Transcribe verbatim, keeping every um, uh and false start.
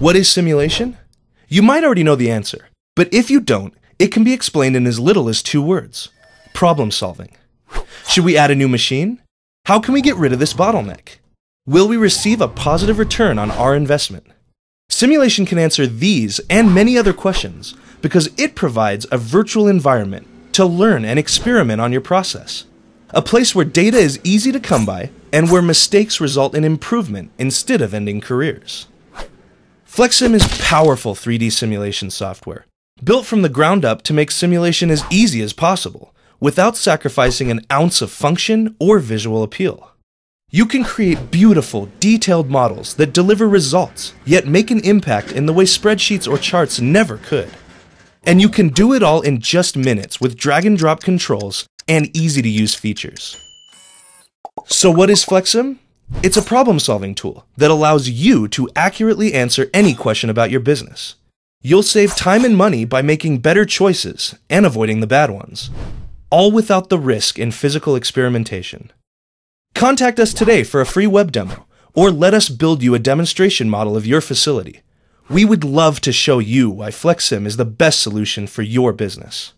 What is simulation? You might already know the answer, but if you don't, it can be explained in as little as two words: problem solving. Should we add a new machine? How can we get rid of this bottleneck? Will we receive a positive return on our investment? Simulation can answer these and many other questions because it provides a virtual environment to learn and experiment on your process. A place where data is easy to come by and where mistakes result in improvement instead of ending careers. FlexSim is powerful three D simulation software, built from the ground up to make simulation as easy as possible, without sacrificing an ounce of function or visual appeal. You can create beautiful, detailed models that deliver results, yet make an impact in the way spreadsheets or charts never could. And you can do it all in just minutes with drag-and-drop controls and easy-to-use features. So what is FlexSim? It's a problem-solving tool that allows you to accurately answer any question about your business. You'll save time and money by making better choices and avoiding the bad ones, all without the risk in physical experimentation. Contact us today for a free web demo, or let us build you a demonstration model of your facility. We would love to show you why FlexSim is the best solution for your business.